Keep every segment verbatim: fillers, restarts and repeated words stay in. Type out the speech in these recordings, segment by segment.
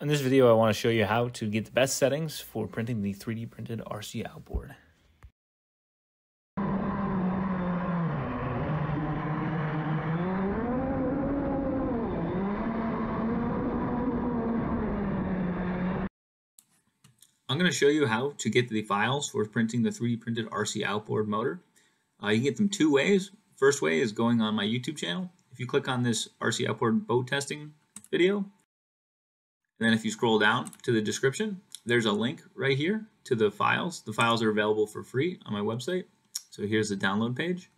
In this video, I want to show you how to get the best settings for printing the three D printed R C outboard. I'm going to show you how to get the files for printing the three D printed R C outboard motor. Uh, you can get them two ways. First way is going on my YouTube channel. If you click on this R C outboard boat testing video, and then if you scroll down to the description, there's a link right here to the files. The files are available for free on my website. So here's the download page.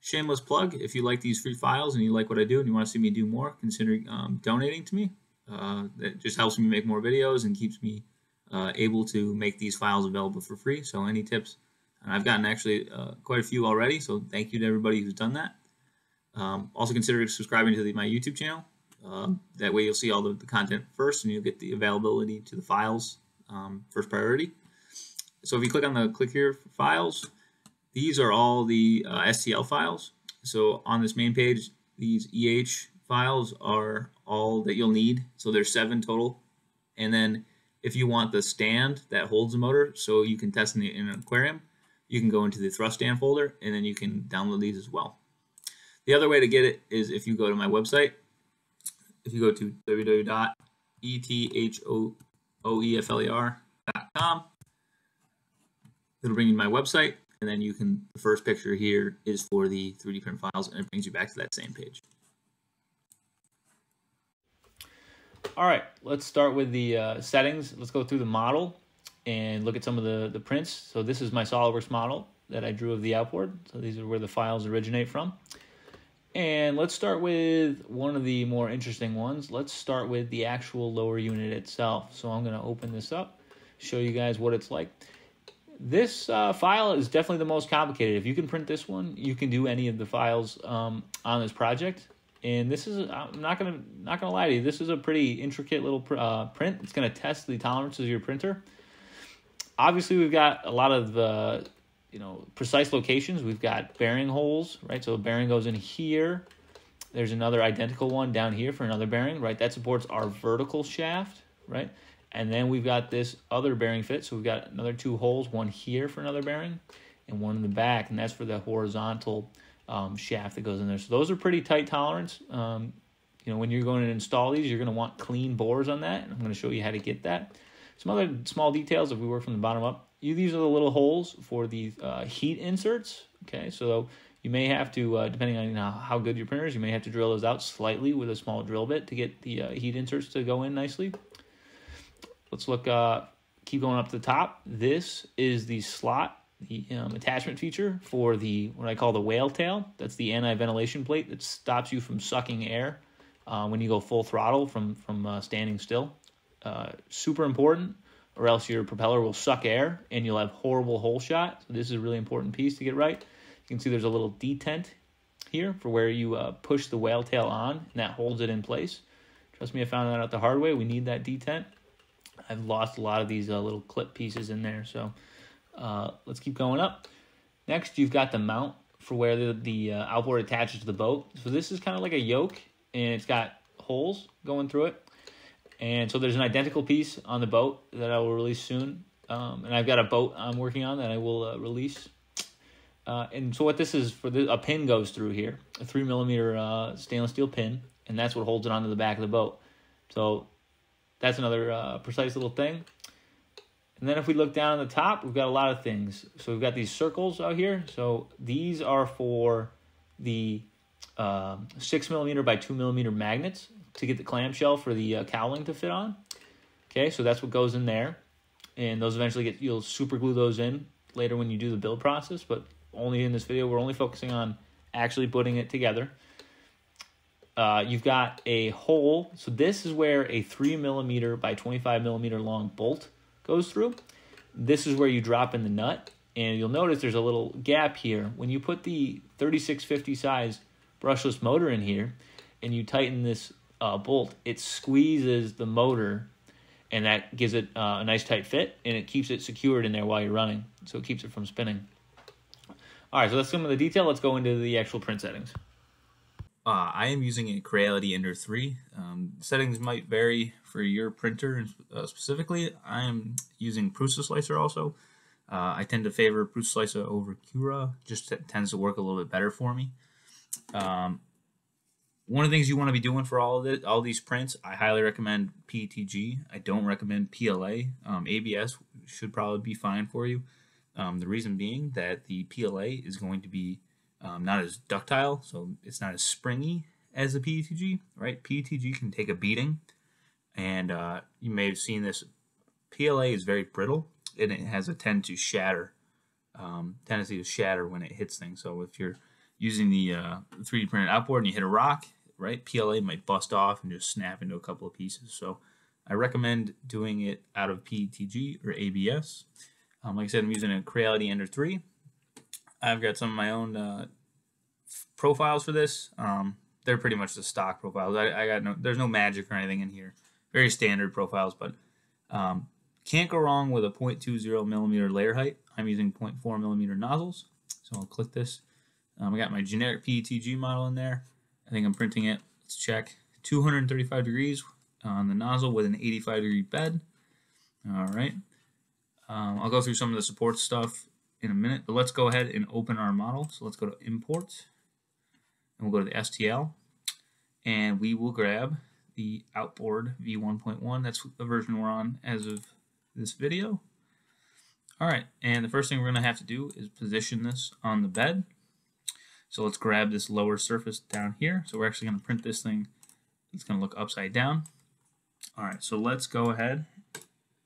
Shameless plug, if you like these free files and you like what I do and you want to see me do more, consider um, donating to me. Uh, that just helps me make more videos and keeps me uh, able to make these files available for free. So any tips, and I've gotten actually uh, quite a few already, so thank you to everybody who's done that. Um, also consider subscribing to the, my YouTube channel. Uh, that way you'll see all the, the content first and you'll get the availability to the files um, first priority. So if you click on the click here for files, these are all the uh, S T L files. So on this main page, these E H files are all that you'll need. So there's seven total. And then if you want the stand that holds the motor, so you can test in, the, in an aquarium, you can go into the thrust stand folder and then you can download these as well. The other way to get it is if you go to my website. If you go to w w w dot ethoefler dot com, it'll bring you to my website, and then you can, the first picture here is for the three D print files, and it brings you back to that same page. All right, let's start with the uh, settings. Let's go through the model and look at some of the, the prints. So this is my SOLIDWORKS model that I drew of the outboard. So these are where the files originate from. And let's start with one of the more interesting ones. Let's start with the actual lower unit itself. So I'm going to open this up, show you guys what it's like. This uh, file is definitely the most complicated. If you can print this one, you can do any of the files um, on this project. And this is, I'm not going to not gonna lie to you, this is a pretty intricate little pr uh, print. It's going to test the tolerances of your printer. Obviously, we've got a lot of uh, you know, precise locations. We've got bearing holes, right? So a bearing goes in here. There's another identical one down here for another bearing, right? That supports our vertical shaft, right? And then we've got this other bearing fit. So we've got another two holes, one here for another bearing and one in the back. And that's for the horizontal um, shaft that goes in there. So those are pretty tight tolerance. Um, you know, when you're going to install these, you're going to want clean bores on that. And I'm going to show you how to get that. Some other small details if we work from the bottom up. These are the little holes for the uh, heat inserts, okay? So you may have to, uh, depending on you know, how good your printer is, you may have to drill those out slightly with a small drill bit to get the uh, heat inserts to go in nicely. Let's look, uh, keep going up to the top. This is the slot, the um, attachment feature for the, what I call the whale tail. That's the anti-ventilation plate that stops you from sucking air uh, when you go full throttle from, from uh, standing still. Uh, super important, or else your propeller will suck air and you'll have horrible hole shot. So this is a really important piece to get right. You can see there's a little detent here for where you uh, push the whale tail on, and that holds it in place. Trust me, I found that out the hard way. We need that detent. I've lost a lot of these uh, little clip pieces in there. So uh, let's keep going up. Next, you've got the mount for where the, the uh, outboard attaches to the boat. So this is kind of like a yoke, and it's got holes going through it. And so there's an identical piece on the boat that I will release soon. Um, and I've got a boat I'm working on that I will uh, release. Uh, and so what this is, for the, a pin goes through here, a three millimeter uh, stainless steel pin, and that's what holds it onto the back of the boat. So that's another uh, precise little thing. And then if we look down at the top, we've got a lot of things. So we've got these circles out here. So these are for the uh, six millimeter by two millimeter magnets to get the clamshell for the uh, cowling to fit on. Okay, so that's what goes in there. And those eventually get, you'll super glue those in later when you do the build process, but only in this video, we're only focusing on actually putting it together. Uh, you've got a hole. So this is where a three millimeter by twenty-five millimeter long bolt goes through. This is where you drop in the nut. And you'll notice there's a little gap here. When you put the thirty-six fifty size brushless motor in here and you tighten this Uh, bolt, it squeezes the motor, and that gives it uh, a nice tight fit, and it keeps it secured in there while you're running, so it keeps it from spinning. All right, so that's some of the detail. Let's go into the actual print settings. Uh, I am using a Creality Ender three. Um, settings might vary for your printer uh, specifically. I am using Prusa Slicer also. Uh, I tend to favor Prusa Slicer over Cura, just tends to work a little bit better for me. Um, one of the things you want to be doing for all of this, all these prints, I highly recommend P E T G. I don't recommend P L A. Um, A B S should probably be fine for you. Um, the reason being that the P L A is going to be um, not as ductile, so it's not as springy as the P E T G, right? P E T G can take a beating, and uh, you may have seen this. P L A is very brittle, and it has a tend to shatter, um, tendency to shatter when it hits things. So if you're using the uh, three D printed outboard and you hit a rock, right, P L A might bust off and just snap into a couple of pieces. So I recommend doing it out of P E T G or A B S. Um, like I said, I'm using a Creality Ender three. I've got some of my own uh, profiles for this. Um, they're pretty much the stock profiles. I, I got no, there's no magic or anything in here. Very standard profiles, but um, can't go wrong with a zero point two zero millimeter layer height. I'm using zero point four millimeter nozzles, so I'll click this. Um, I got my generic P E T G model in there. I think I'm printing it. Let's check. two hundred thirty-five degrees on the nozzle with an eighty-five degree bed. All right. Um, I'll go through some of the support stuff in a minute, but let's go ahead and open our model. So let's go to import, and we'll go to the S T L, and we will grab the Outboard V one point one. That's the version we're on as of this video. All right, and the first thing we're going to have to do is position this on the bed. So let's grab this lower surface down here. So we're actually going to print this thing. It's going to look upside down. All right, so let's go ahead.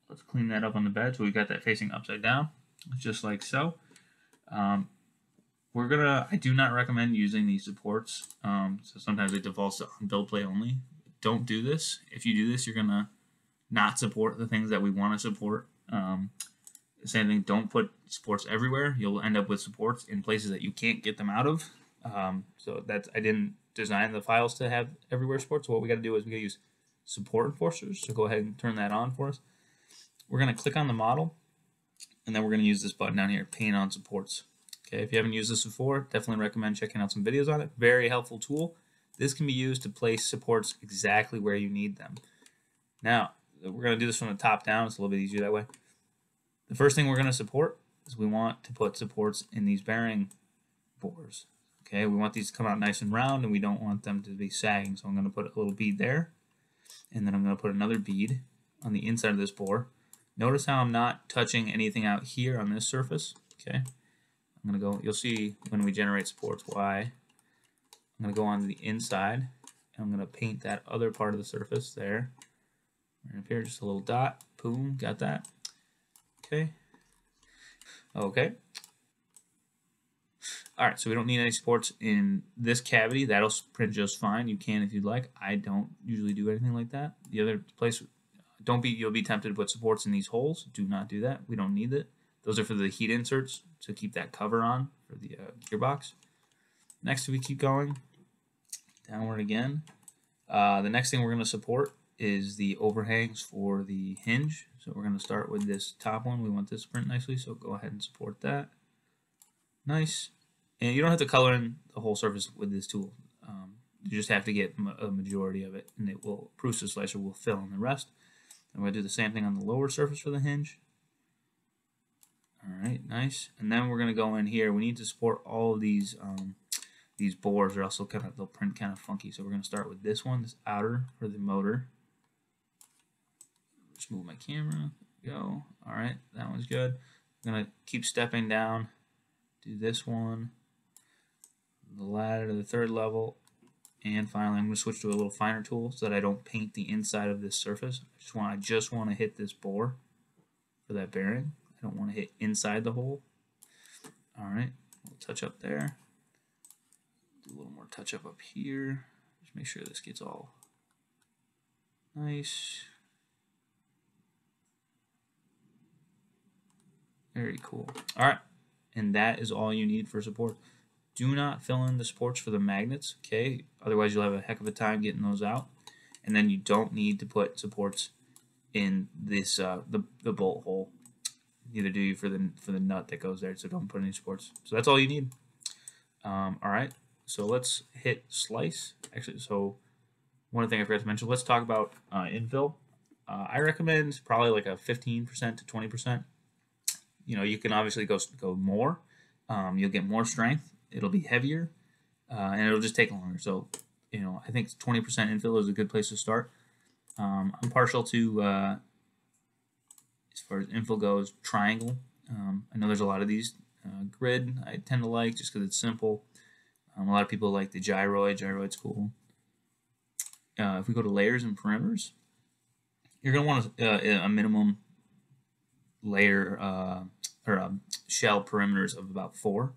Let's clean that up on the bed. So we've got that facing upside down, just like so. Um, we're gonna, I do not recommend using these supports. Um, so sometimes it defaults to on build play only. Don't do this. If you do this, you're gonna not support the things that we wanna support. Um, same thing, don't put supports everywhere. You'll end up with supports in places that you can't get them out of. Um, so that's, I didn't design the files to have everywhere supports. So what we gotta do is we gotta use support enforcers. So go ahead and turn that on for us. We're going to click on the model, and then we're going to use this button down here, paint on supports. Okay, if you haven't used this before, definitely recommend checking out some videos on it. Very helpful tool. This can be used to place supports exactly where you need them. Now, we're going to do this from the top down. It's a little bit easier that way. The first thing we're going to support is we want to put supports in these bearing bores. Okay, we want these to come out nice and round, and we don't want them to be sagging. So I'm going to put a little bead there, and then I'm going to put another bead on the inside of this bore. Notice how I'm not touching anything out here on this surface, okay? I'm gonna go, you'll see when we generate supports why. I'm gonna go on the inside, and I'm gonna paint that other part of the surface there. Right up here, just a little dot, boom, got that. Okay, okay. All right, so we don't need any supports in this cavity. That'll print just fine. You can if you'd like. I don't usually do anything like that. The other place, Don't be, you'll be tempted to put supports in these holes. Do not do that. We don't need it. Those are for the heat inserts to keep that cover on for the uh, gearbox. Next, we keep going downward again. Uh, the next thing we're going to support is the overhangs for the hinge. So we're going to start with this top one. We want this to print nicely, so go ahead and support that. Nice. And you don't have to color in the whole surface with this tool. Um, you just have to get a majority of it, and it will, Prusa Slicer will fill in the rest. I'm going to do the same thing on the lower surface for the hinge. All right, nice. And then we're going to go in here. We need to support all of these um, these bores, or else they'll, kind of, they'll print kind of funky. So we're going to start with this one, this outer for the motor. Just move my camera. Go. All right, that one's good. I'm going to keep stepping down. Do this one. The ladder to the third level. And finally, I'm going to switch to a little finer tool so that I don't paint the inside of this surface. I just want, I just want to hit this bore for that bearing. I don't want to hit inside the hole. All right, we'll touch up there. Do a little more touch up up here. Just make sure this gets all nice. Very cool. All right, and that is all you need for support. Do not fill in the supports for the magnets, okay? Otherwise, you'll have a heck of a time getting those out. And then you don't need to put supports in this uh, the, the bolt hole. Neither do you for the, for the nut that goes there, so don't put any supports. So that's all you need. Um, all right, So let's hit slice. Actually, so one thing I forgot to mention, let's talk about uh, infill. Uh, I recommend probably like a fifteen percent to twenty percent. You know, you can obviously go, go more. Um, you'll get more strength. It'll be heavier, uh, and it'll just take longer. So, you know, I think twenty percent infill is a good place to start. Um, I'm partial to, uh, as far as infill goes, triangle. Um, I know there's a lot of these. Uh, grid I tend to like just because it's simple. Um, a lot of people like the gyroid. Gyroid's cool. Uh, if we go to layers and perimeters, you're going to want a, uh, a minimum layer uh, or um, shell perimeters of about four.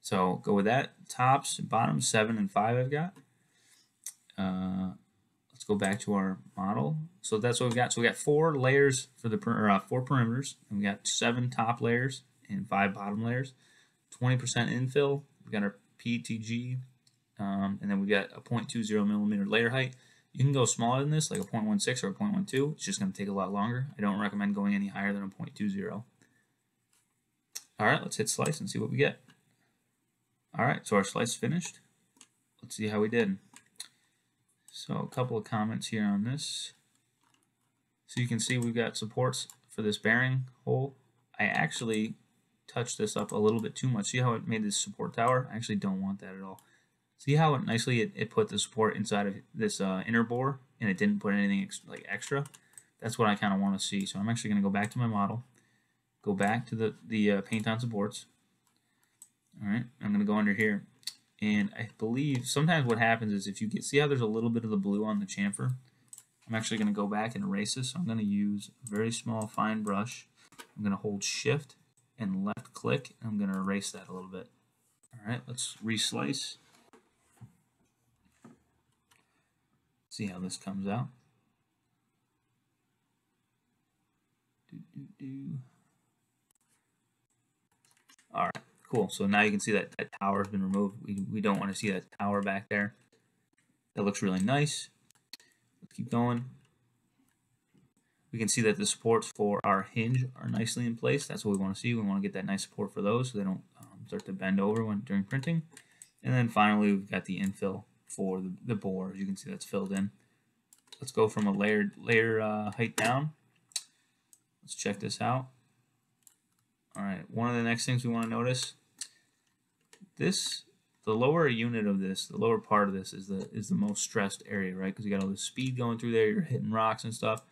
So go with that. Tops and bottoms, seven and five I've got. Uh, let's go back to our model. So that's what we've got. So we got four layers for the per or, uh, four perimeters, and we got seven top layers and five bottom layers. twenty percent infill. We've got our P E T G, um, and then we've got a zero point two zero millimeter layer height. You can go smaller than this, like a zero point one six or a zero point one two. It's just going to take a lot longer. I don't recommend going any higher than a zero point two zero. All right, let's hit slice and see what we get. All right, so our slice finished. Let's see how we did. So a couple of comments here on this. So you can see we've got supports for this bearing hole. I actually touched this up a little bit too much. See how it made this support tower? I actually don't want that at all. See how it nicely it, it put the support inside of this uh, inner bore, and it didn't put anything ex like extra. That's what I kind of want to see. So I'm actually going to go back to my model, go back to the, the uh, paint on supports. All right, I'm going to go under here. And I believe sometimes what happens is if you get, see how there's a little bit of the blue on the chamfer? I'm actually going to go back and erase this. So I'm going to use a very small fine brush. I'm going to hold shift and left click, and I'm going to erase that a little bit. All right, let's reslice. See how this comes out. Do, do, do. All right, cool. So now you can see that that tower has been removed. We, we don't want to see that tower back there. That looks really nice. Let's keep going. We can see that the supports for our hinge are nicely in place. That's what we want to see. We want to get that nice support for those so they don't um, start to bend over when during printing. And then finally, we've got the infill for the, the bore. As you can see, that's filled in. Let's go from a layered layer uh, height down. Let's check this out. All right. One of the next things we want to notice, this, the lower unit of this, the lower part of this is the is the most stressed area, right? Because you got all this speed going through there. You're hitting rocks and stuff.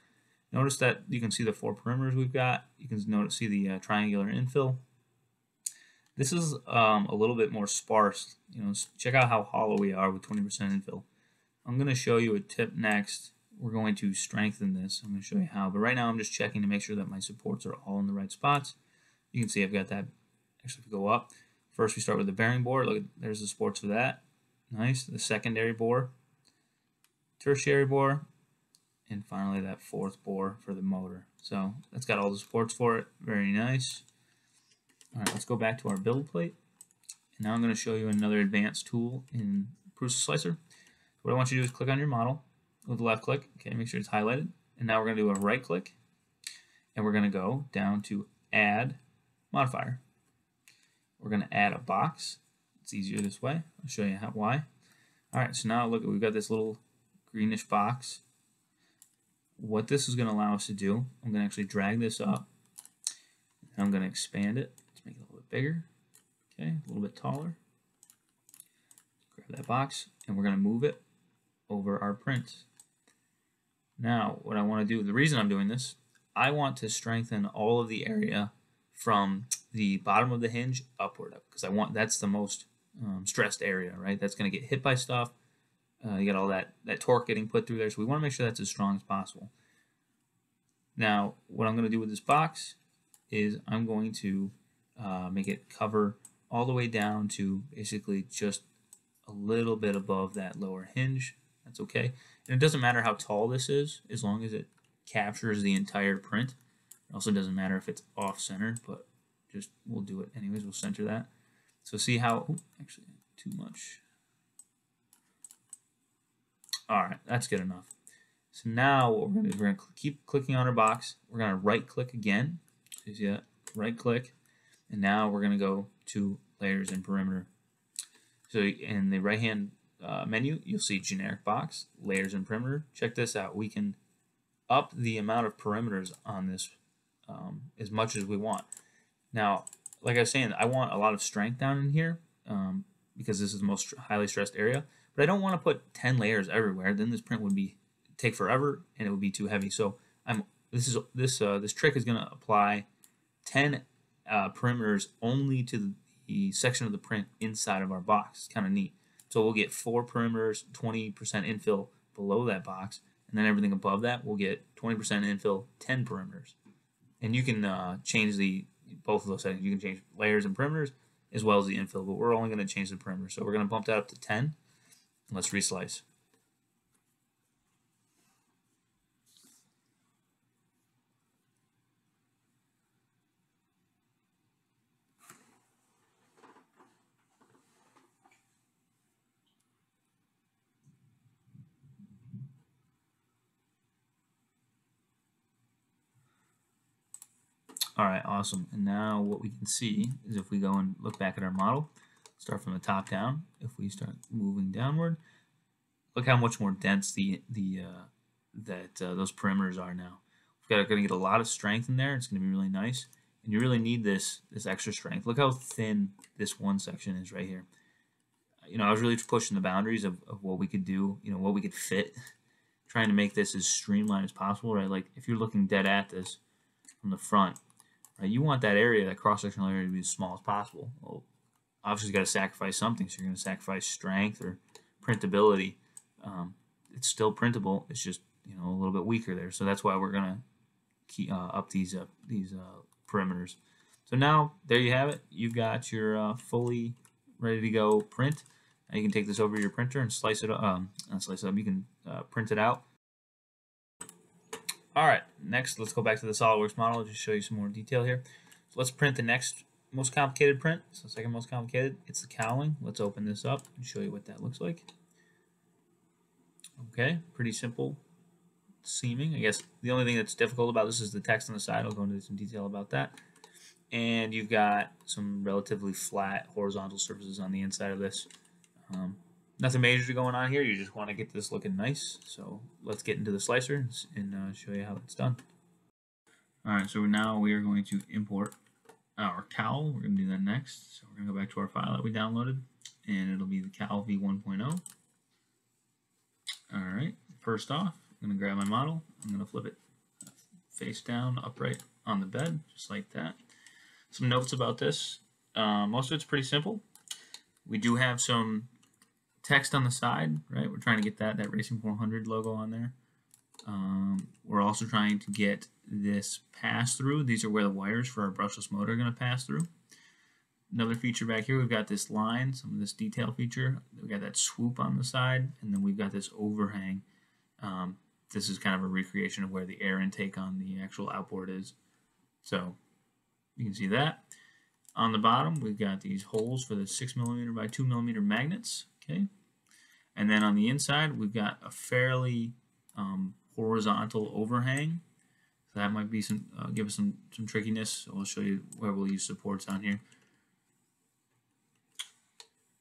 Notice that you can see the four perimeters we've got. You can notice see the uh, triangular infill. This is um, a little bit more sparse. You know, check out how hollow we are with twenty percent infill. I'm going to show you a tip next. We're going to strengthen this. I'm going to show you how. But right now, I'm just checking to make sure that my supports are all in the right spots. You can see I've got that. Actually, if we go up, first we start with the bearing bore. Look, there's the supports for that. Nice. The secondary bore, tertiary bore. And finally, that fourth bore for the motor. So that's got all the supports for it. Very nice. All right, let's go back to our build plate. And now I'm going to show you another advanced tool in Prusa Slicer. What I want you to do is click on your model with the left click. Okay, make sure it's highlighted. And now we're going to do a right click. And we're going to go down to Add Modifier. We're going to add a box. It's easier this way. I'll show you how, why. All right, so now look, we've got this little greenish box. What this is going to allow us to do, I'm going to actually drag this up, and I'm going to expand it to make it a little bit bigger, okay, a little bit taller. Grab that box, and we're going to move it over our print. Now, what I want to do, the reason I'm doing this, I want to strengthen all of the area from the bottom of the hinge upward, because I want that's the most um, stressed area, right? That's going to get hit by stuff. Uh, you got all that, that torque getting put through there. So we want to make sure that's as strong as possible. Now, what I'm going to do with this box is I'm going to uh, make it cover all the way down to basically just a little bit above that lower hinge. That's okay. And it doesn't matter how tall this is, as long as it captures the entire print. It also doesn't matter if it's off-center, but just we'll do it anyways. We'll center that. So see how, ooh, actually, too much. All right, that's good enough. So now what we're going to do is we're going to keep clicking on our box. We're going to right-click again. So you see that? Right-click. And now we're going to go to Layers and Perimeter. So in the right hand uh, menu, you'll see generic box, layers and perimeter. Check this out. We can up the amount of perimeters on this um, as much as we want. Now, like I was saying, I want a lot of strength down in here um, because this is the most highly stressed area. But I don't want to put ten layers everywhere. Then this print would be take forever and it would be too heavy. So I'm this is this uh, this trick is going to apply ten uh, perimeters only to the, the section of the print inside of our box. Kind of neat. So we'll get four perimeters, twenty percent infill below that box, and then everything above that we'll get twenty percent infill, ten perimeters. And you can uh, change the both of those settings. You can change layers and perimeters as well as the infill, but we're only going to change the perimeter. So we're going to bump that up to ten. Let's reslice. All right, awesome. And now what we can see is if we go and look back at our model, start from the top down. If we start moving downward, look how much more dense the the uh, that uh, those perimeters are now. We've got going to get a lot of strength in there. It's going to be really nice, and you really need this this extra strength. Look how thin this one section is right here. You know, I was really pushing the boundaries of, of what we could do. You know, what we could fit. Trying to make this as streamlined as possible, right? Like if you're looking dead at this from the front, right? You want that area, that cross-sectional area, to be as small as possible. Well, obviously you've got to sacrifice something, so you're going to sacrifice strength or printability. Um, it's still printable. It's just, you know, a little bit weaker there. So that's why we're going to keep uh, up these uh, these uh, perimeters. So now there you have it. You've got your uh, fully ready to go print. Now you can take this over to your printer and slice it up. Um, not slice it up. You can uh, print it out. All right. Next, let's go back to the SolidWorks model to show you some more detail here. So let's print the next most complicated print. So second most complicated, it's the cowling. Let's open this up and show you what that looks like. Okay, pretty simple seeming. I guess the only thing that's difficult about this is the text on the side. I'll go into some detail about that. And you've got some relatively flat horizontal surfaces on the inside of this. Um, nothing major going on here. You just want to get this looking nice. So let's get into the slicer and uh, show you how it's done. All right, so now we are going to import our cowl. We're going to do that next. So we're going to go back to our file that we downloaded, and it'll be the cowl V one point oh. All right, first off, I'm going to grab my model. I'm going to flip it face down, upright on the bed, just like that. Some notes about this. Uh, most of it's pretty simple. We do have some text on the side, right? We're trying to get that, that Racing four hundred logo on there. Um, we're also trying to get this pass through. These are where the wires for our brushless motor are going to pass through. Another feature back here, we've got this line, some of this detail feature. We've got that swoop on the side, and then we've got this overhang. Um, this is kind of a recreation of where the air intake on the actual outboard is. So you can see that. On the bottom, we've got these holes for the six millimeter by two millimeter magnets. Okay. And then on the inside, we've got a fairly um, horizontal overhang. So that might be some uh, give us some some trickiness. I'll show you where we'll use supports on here.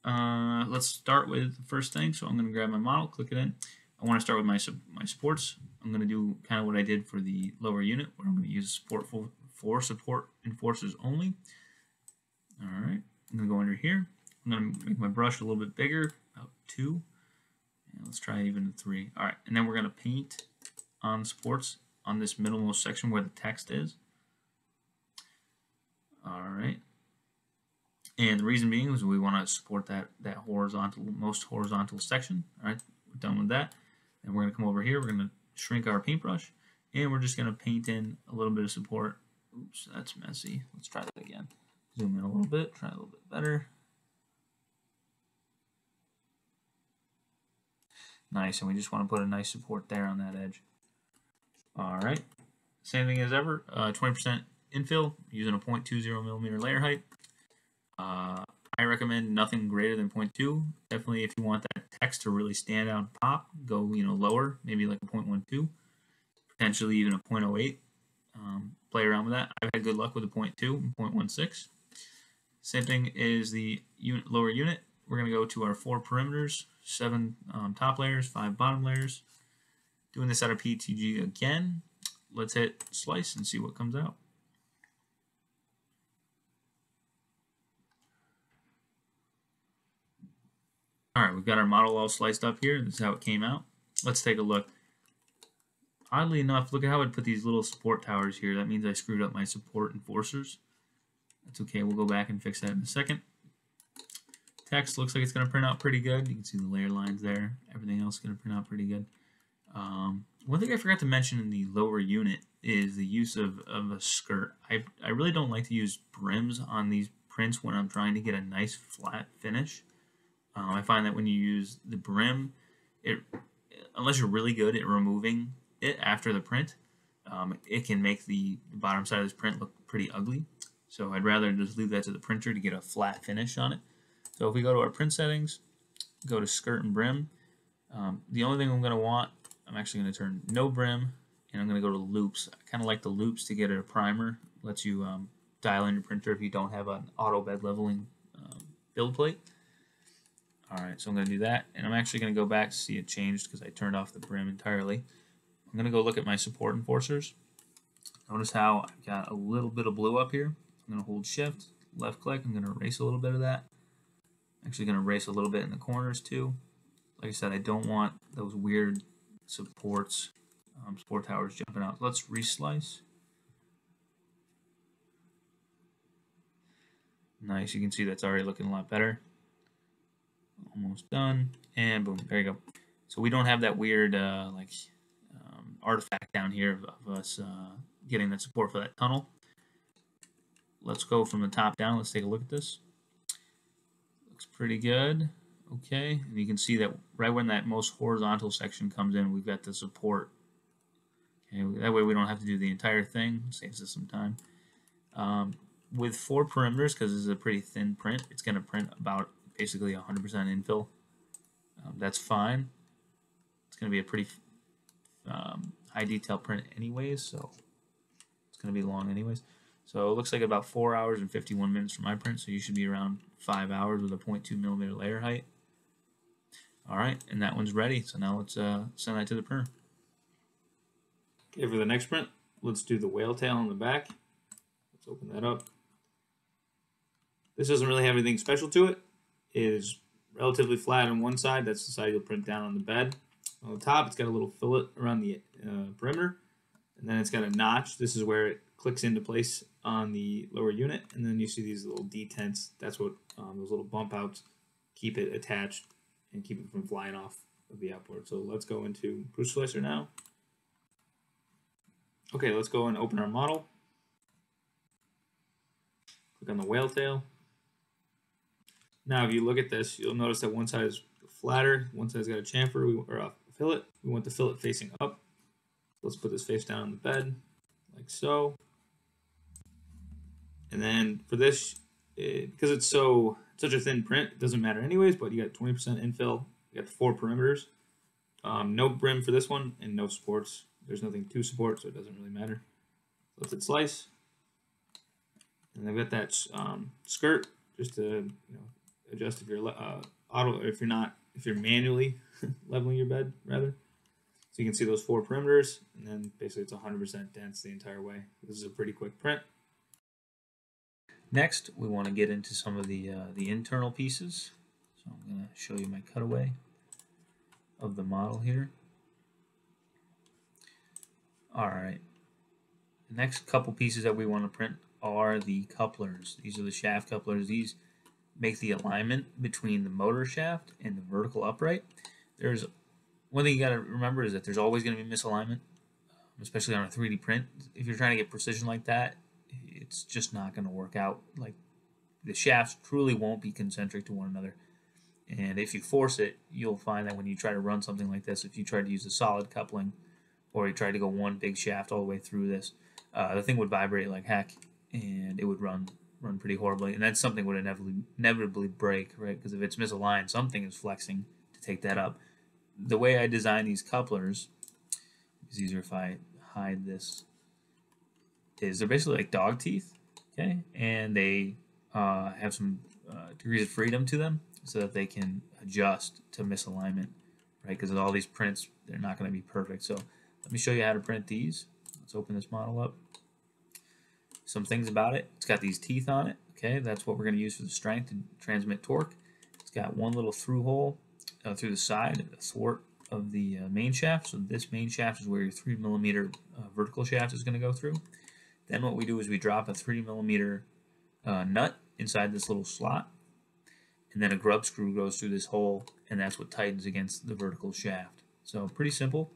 Uh, let's start with the first thing. So I'm going to grab my model, click it in. I want to start with my my supports. I'm going to do kind of what I did for the lower unit, where I'm going to use support for, for support and forces only. All right, I'm going to go under here. I'm going to make my brush a little bit bigger, about two. And let's try even three. All right, and then we're going to paint on supports on this middlemost section where the text is. All right. And the reason being is we want to support that, that horizontal, most horizontal section. All right, we're done with that. And we're going to come over here. We're going to shrink our paintbrush. And we're just going to paint in a little bit of support. Oops, that's messy. Let's try that again. Zoom in a little bit. Try a little bit better. Nice. And we just want to put a nice support there on that edge. All right. Same thing as ever. Uh, twenty percent infill using a zero point two zero millimeter layer height. Uh, I recommend nothing greater than zero point two. Definitely, if you want that text to really stand out and pop, go you know lower, maybe like zero point one two, potentially even a zero point zero eight. Um, play around with that. I've had good luck with a zero point two and zero point one six. Same thing is the unit, lower unit. we're going to go to our four perimeters, seven um, top layers, five bottom layers. Doing this out of P E T G again. Let's hit slice and see what comes out. All right, we've got our model all sliced up here. This is how it came out. Let's take a look. Oddly enough, look at how I put these little support towers here. That means I screwed up my support enforcers. That's okay, we'll go back and fix that in a second. Text looks like it's gonna print out pretty good. You can see the layer lines there. Everything else is gonna print out pretty good. Um, one thing I forgot to mention in the lower unit is the use of, of a skirt. I, I really don't like to use brims on these prints when I'm trying to get a nice flat finish. Um, I find that when you use the brim, it unless you're really good at removing it after the print, um, it can make the bottom side of this print look pretty ugly. So I'd rather just leave that to the printer to get a flat finish on it. So if we go to our print settings, go to skirt and brim, um, the only thing I'm going to want, I'm actually going to turn no brim, and I'm going to go to loops. I kind of like the loops to get a primer. It lets you um, dial in your printer if you don't have an auto bed leveling um, build plate. All right, so I'm going to do that, and I'm actually going to go back to see it changed because I turned off the brim entirely. I'm going to go look at my support enforcers. Notice how I've got a little bit of blue up here. I'm going to hold shift, left click. I'm going to erase a little bit of that. I'm actually going to erase a little bit in the corners too. Like I said, I don't want those weird supports, um, support towers jumping out. Let's reslice. Nice, you can see that's already looking a lot better. Almost done, and boom, there you go. So we don't have that weird uh, like um, artifact down here of, of us uh, getting that support for that tunnel. Let's go from the top down. Let's take a look at this. Looks pretty good. Okay, and you can see that right when that most horizontal section comes in, we've got the support. Okay, that way we don't have to do the entire thing. Saves us some time. Um, with four perimeters, because this is a pretty thin print, it's going to print about basically one hundred percent infill. Um, that's fine. It's going to be a pretty um, high detail print anyways, so it's going to be long anyways. So it looks like about four hours and fifty-one minutes for my print, so you should be around five hours with a zero point two millimeter layer height. All right, and that one's ready. So now let's uh, send that to the printer. Okay, for the next print, let's do the whale tail on the back. Let's open that up. This doesn't really have anything special to it. It is relatively flat on one side. That's the side you'll print down on the bed. On the top, it's got a little fillet around the uh, perimeter, and then it's got a notch. This is where it clicks into place on the lower unit, and then you see these little detents. That's what um, those little bump outs keep it attached and keep it from flying off of the outboard. So let's go into Prusa Slicer now. Okay, let's go and open our model. Click on the whale tail. Now, if you look at this, you'll notice that one side is flatter, one side's got a chamfer or a fillet. We want the fillet facing up. Let's put this face down on the bed, like so. And then for this, it, because it's so such a thin print, it doesn't matter anyways. But you got twenty percent infill. You got the four perimeters, um, no brim for this one, and no supports. There's nothing to support, so it doesn't really matter. Let's hit slice, and I've got that um, skirt just to you know. Adjust if you're uh, auto, or if you're not, if you're manually leveling your bed rather. So you can see those four perimeters, and then basically it's one hundred percent dense the entire way. This is a pretty quick print. Next, we want to get into some of the uh, the internal pieces. So I'm going to show you my cutaway of the model here. All right. The next couple pieces that we want to print are the couplers. These are the shaft couplers. These make the alignment between the motor shaft and the vertical upright. There's one thing you got to remember is that there's always going to be misalignment, especially on a three D print. If you're trying to get precision like that, it's just not going to work out. Like the shafts truly won't be concentric to one another. And if you force it, you'll find that when you try to run something like this, if you try to use a solid coupling or you try to go one big shaft all the way through this, uh, the thing would vibrate like heck and it would run run pretty horribly, and that's something would inevitably, inevitably break, right? Because if it's misaligned, something is flexing to take that up. The way I design these couplers, it's easier if I hide this, is they're basically like dog teeth, okay? And they uh, have some uh, degrees of freedom to them, so that they can adjust to misalignment, right? Because all these prints, they're not going to be perfect. So let me show you how to print these. Let's open this model up. Some things about it. It's got these teeth on it. Okay, that's what we're going to use for the strength to transmit torque. It's got one little through hole uh, through the side, thwart of the uh, main shaft. So this main shaft is where your three millimeter uh, vertical shaft is going to go through. Then what we do is we drop a three millimeter uh, nut inside this little slot, and then a grub screw goes through this hole, and that's what tightens against the vertical shaft. So pretty simple,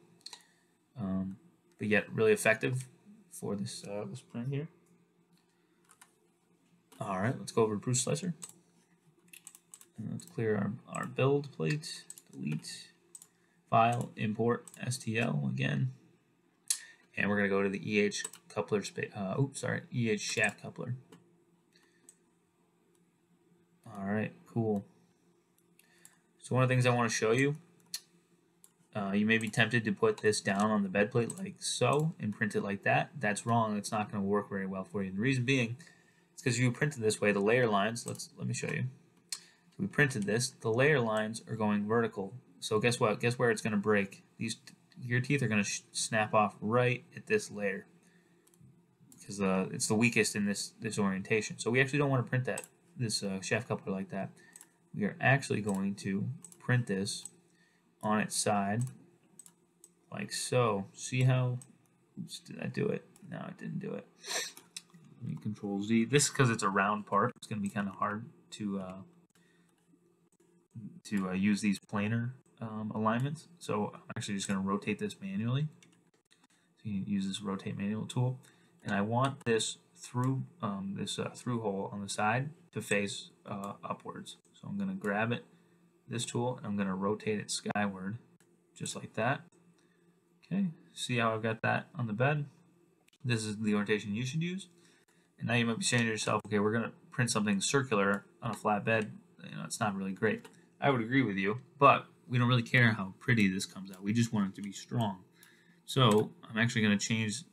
um, but yet really effective for this uh, this print here. All right, let's go over to Prusa Slicer. And let's clear our, our build plate, delete, file, import, S T L again. And we're gonna go to the E H coupler space, uh, oops, sorry, E H shaft coupler. All right, cool. So one of the things I wanna show you, uh, you may be tempted to put this down on the bed plate like so and print it like that. That's wrong, it's not gonna work very well for you. And the reason being, it's because you printed this way, the layer lines, let's let me show you. So we printed this, the layer lines are going vertical. So guess what? Guess where it's going to break? These your teeth are going to snap off right at this layer because uh, it's the weakest in this this orientation. So we actually don't want to print that this uh, shaft coupler like that. We are actually going to print this on its side like so. See how? Oops, did I do it? No, I didn't do it. Let me control Z. This because it's a round part. It's going to be kind of hard to uh, to uh, use these planar um, alignments. So I'm actually just going to rotate this manually. So you can use this rotate manual tool, and I want this through um, this uh, through hole on the side to face uh, upwards. So I'm going to grab it, this tool, and I'm going to rotate it skyward, just like that. Okay. See how I've got that on the bed? This is the orientation you should use. And now you might be saying to yourself, okay, we're going to print something circular on a flat bed. You know, it's not really great. I would agree with you, but we don't really care how pretty this comes out. We just want it to be strong. So I'm actually going to change.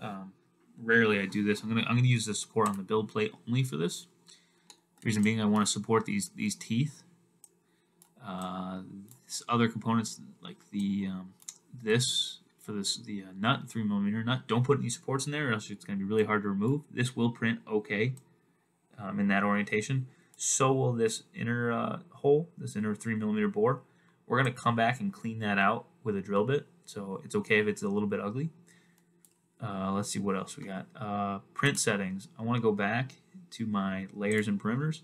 Um, rarely I do this. I'm going to I'm going to use the support on the build plate only for this. Reason being, I want to support these these teeth. Uh, other components like the um, this. For this, the uh, nut, three millimeter nut, don't put any supports in there, or else it's going to be really hard to remove. This will print okay um, in that orientation. So will this inner uh, hole, this inner three millimeter bore. We're going to come back and clean that out with a drill bit, so it's okay if it's a little bit ugly. Uh, let's see what else we got. Uh, print settings. I want to go back to my layers and perimeters.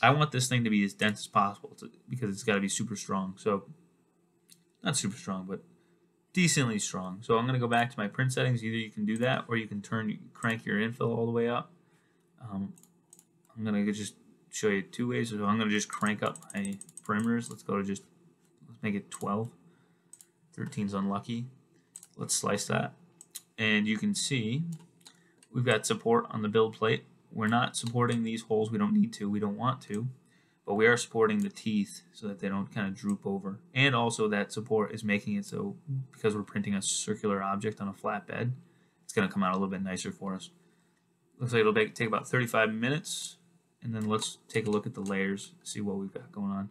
I want this thing to be as dense as possible to, because it's got to be super strong. So, not super strong, but decently strong. So I'm going to go back to my print settings. Either you can do that, or you can turn crank your infill all the way up. Um, I'm going to just show you two ways. So I'm going to just crank up my perimeters. Let's go to just let's make it twelve. thirteen's unlucky. Let's slice that, and you can see we've got support on the build plate. We're not supporting these holes. We don't need to. We don't want to. But we are supporting the teeth so that they don't kind of droop over. And also that support is making it so, because we're printing a circular object on a flat bed, it's going to come out a little bit nicer for us. Looks like it'll take about thirty-five minutes. And then let's take a look at the layers, see what we've got going on.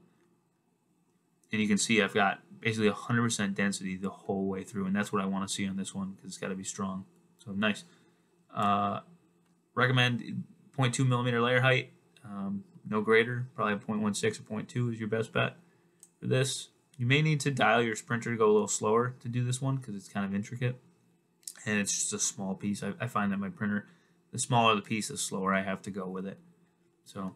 And you can see I've got basically one hundred percent density the whole way through. And that's what I want to see on this one because it's got to be strong. So nice. Uh, recommend zero point two millimeter layer height. Um, No greater, probably zero point one six or zero point two is your best bet for this. You may need to dial your sprinter to go a little slower to do this one because it's kind of intricate. And it's just a small piece. I, I find that my printer, the smaller the piece, the slower I have to go with it. So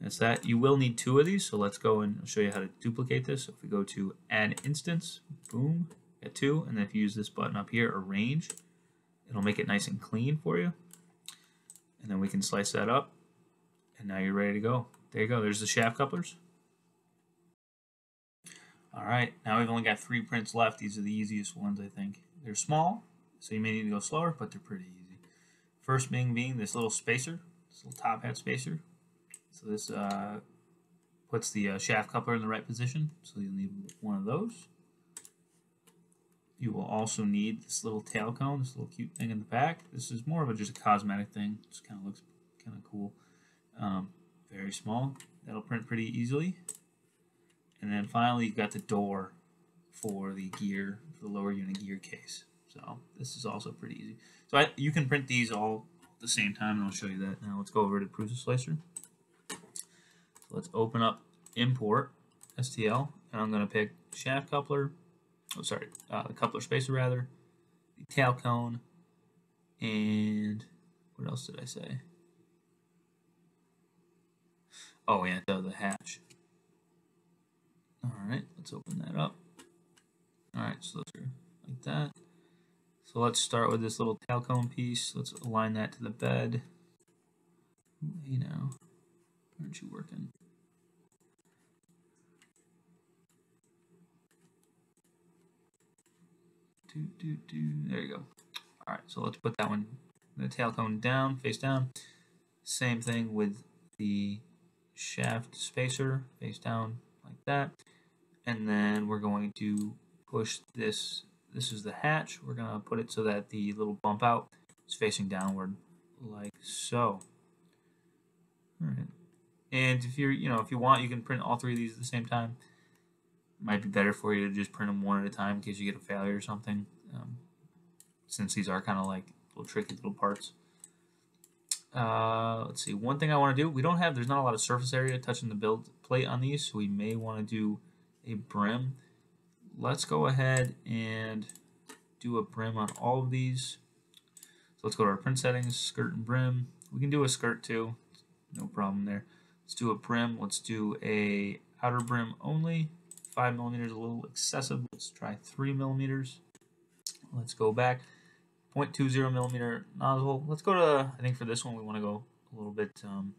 that's that. You will need two of these. So let's go and I'll show you how to duplicate this. So if we go to add instance, boom, get two. And then if you use this button up here, arrange, it'll make it nice and clean for you. And then we can slice that up. And now you're ready to go. There you go. There's the shaft couplers. All right. Now we've only got three prints left. These are the easiest ones, I think. They're small, so you may need to go slower, but they're pretty easy. First being being this little spacer, this little top hat spacer. So this uh, puts the uh, shaft coupler in the right position. So you'll need one of those. You will also need this little tail cone, this little cute thing in the back. This is more of a, just a cosmetic thing. Just kind of looks kind of cool. Um, very small. That'll print pretty easily. And then finally, you've got the door for the gear, for the lower unit gear case. So this is also pretty easy. So I, you can print these all at the same time, and I'll show you that. Now let's go over to Prusa Slicer. So let's open up Import S T L, and I'm going to pick shaft coupler. Oh, sorry, uh, the coupler spacer rather, the tail cone, and what else did I say? Oh, yeah, the, the hatch. All right, let's open that up. All right, so those are like that. So let's start with this little tail cone piece. Let's align that to the bed. You know, aren't you working? Do, do, do. There you go. All right, so let's put that one, the tail cone down, face down. Same thing with the shaft spacer, face down like that. And then we're going to push this. This is the hatch. We're going to put it so that the little bump out is facing downward like so. All right. And if you're, you know, if you want, you can print all three of these at the same time. Might be better for you to just print them one at a time in case you get a failure or something, um, since these are kind of like little tricky little parts. Uh, let's see, one thing I want to do, we don't have, there's not a lot of surface area touching the build plate on these, so we may want to do a brim. Let's go ahead and do a brim on all of these. So let's go to our print settings, skirt and brim. We can do a skirt too, no problem there. Let's do a brim, let's do a outer brim only. Five millimeters, a little excessive. Let's try three millimeters. Let's go back. zero point two zero millimeter nozzle. Let's go to, I think for this one, we want to go a little bit, um,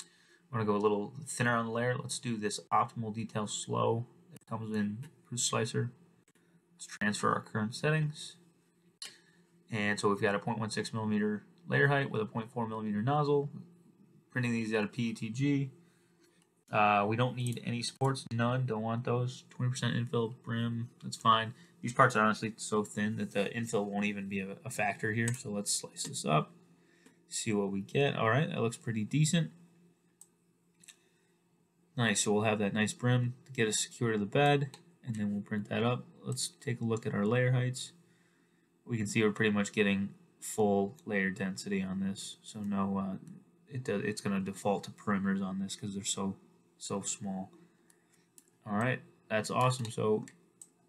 we want to go a little thinner on the layer. Let's do this optimal detail slow that comes in Prusa Slicer. Let's transfer our current settings. And so we've got a zero point one six millimeter layer height with a zero point four millimeter nozzle. Printing these out of P E T G. Uh, we don't need any supports, none, don't want those. twenty percent infill, brim, that's fine. These parts are honestly so thin that the infill won't even be a, a factor here. So let's slice this up, see what we get. All right, that looks pretty decent. Nice, so we'll have that nice brim to get us secure to the bed, and then we'll print that up. Let's take a look at our layer heights. We can see we're pretty much getting full layer density on this. So no, uh, it does, it's gonna default to perimeters on this because they're so so small. All right, that's awesome. So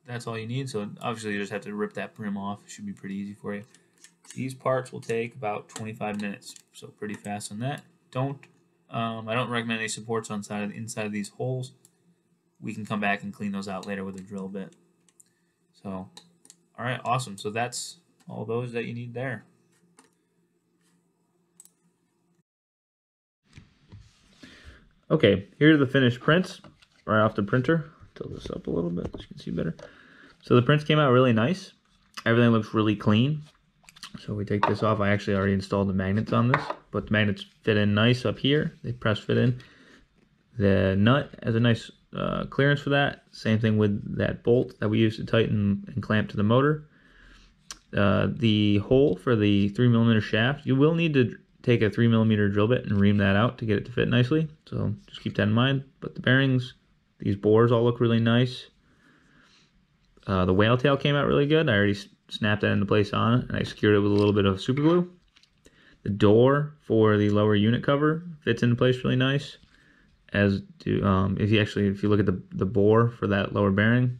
that's all you need. So obviously you just have to rip that brim off. It should be pretty easy for you. These parts will take about twenty-five minutes, so pretty fast on that. Don't um, I don't recommend any supports on side of, inside of these holes. We can come back and clean those out later with a drill bit. So all right, awesome. So that's all those that you need there. Okay, here are the finished prints right off the printer. Tilt this up a little bit so you can see better. So the prints came out really nice. Everything looks really clean. So we take this off. I actually already installed the magnets on this, but the magnets fit in nice up here. They press fit in. The nut has a nice uh, clearance for that. Same thing with that bolt that we use to tighten and clamp to the motor. Uh, the hole for the three millimeter shaft, you will need to take a three millimeter drill bit and ream that out to get it to fit nicely. So just keep that in mind. But the bearings, these bores all look really nice. Uh, the whale tail came out really good. I already snapped that into place on it, and I secured it with a little bit of super glue. The door for the lower unit cover fits into place really nice. As do, um, if you actually, if you look at the, the bore for that lower bearing.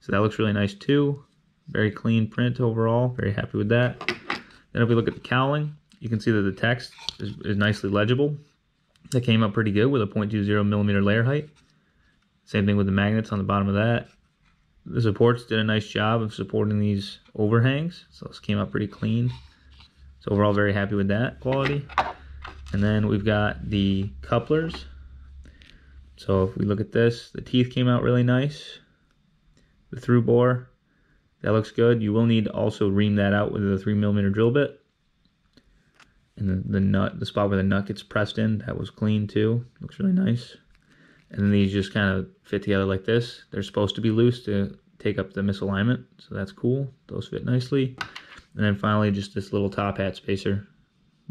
So that looks really nice too. Very clean print overall, very happy with that. Then if we look at the cowling, you can see that the text is, is nicely legible. That came out pretty good with a zero point two zero millimeter layer height. Same thing with the magnets on the bottom of that. The supports did a nice job of supporting these overhangs, so this came out pretty clean. So overall, very happy with that quality. And then we've got the couplers. So if we look at this, the teeth came out really nice. The through bore, that looks good. You will need to also ream that out with a three millimeter drill bit. And the, the nut, the spot where the nut gets pressed in, that was clean too. Looks really nice. And then these just kind of fit together like this. They're supposed to be loose to take up the misalignment, so that's cool. Those fit nicely. And then finally, just this little top hat spacer.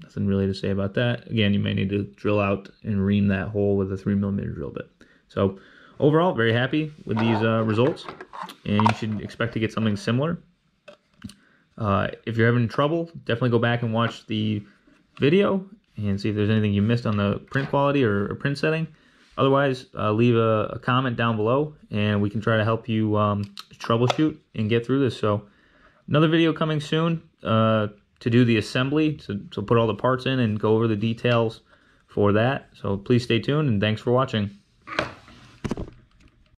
Nothing really to say about that. Again, you may need to drill out and ream that hole with a three millimeter drill bit. So overall, very happy with these uh, results, and you should expect to get something similar. Uh, if you're having trouble, definitely go back and watch the video and see if there's anything you missed on the print quality or, or print setting. Otherwise, uh, leave a, a comment down below, and we can try to help you um, troubleshoot and get through this. So another video coming soon uh, to do the assembly, to, to put all the parts in and go over the details for that. So please stay tuned, and thanks for watching.